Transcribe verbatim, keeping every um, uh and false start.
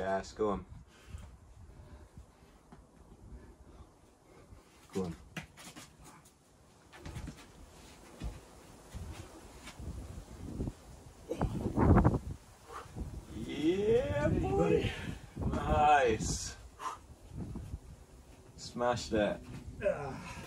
Yes, go on. Go on. Yeah, boy. Nice. Smash that.